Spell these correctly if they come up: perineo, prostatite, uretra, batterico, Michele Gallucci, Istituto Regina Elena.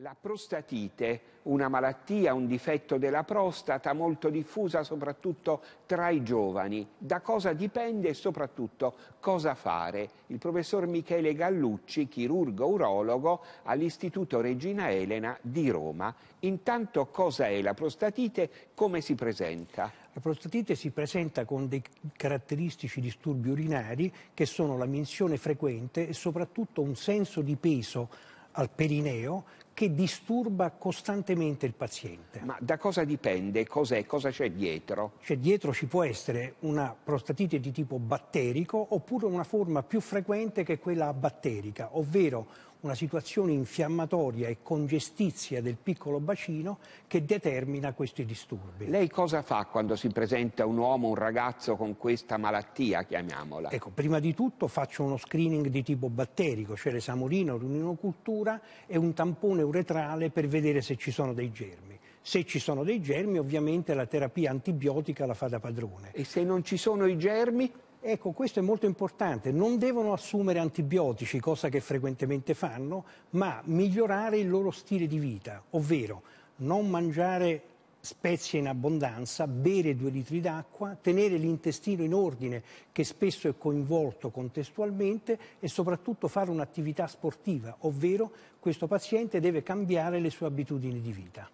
La prostatite, una malattia, un difetto della prostata molto diffusa soprattutto tra i giovani. Da cosa dipende e soprattutto cosa fare? Il professor Michele Gallucci, chirurgo urologo all'Istituto Regina Elena di Roma. Intanto cosa è la prostatite? Come si presenta? La prostatite si presenta con dei caratteristici disturbi urinari che sono la menzione frequente e soprattutto un senso di peso al perineo che disturba costantemente il paziente. Ma da cosa dipende? Cos'è? Cosa c'è dietro? C'è dietro, ci può essere una prostatite di tipo batterico oppure una forma più frequente che quella batterica, ovvero una situazione infiammatoria e congestizia del piccolo bacino che determina questi disturbi. Lei cosa fa quando si presenta un uomo, un ragazzo con questa malattia, chiamiamola? Ecco, prima di tutto faccio uno screening di tipo batterico, cioè l'esamolina, l'urinocultura e un tampone uretrale per vedere se ci sono dei germi. Se ci sono dei germi, ovviamente la terapia antibiotica la fa da padrone. E se non ci sono i germi? Ecco, questo è molto importante, non devono assumere antibiotici, cosa che frequentemente fanno, ma migliorare il loro stile di vita, ovvero non mangiare spezie in abbondanza, bere 2 litri d'acqua, tenere l'intestino in ordine che spesso è coinvolto contestualmente e soprattutto fare un'attività sportiva, ovvero questo paziente deve cambiare le sue abitudini di vita.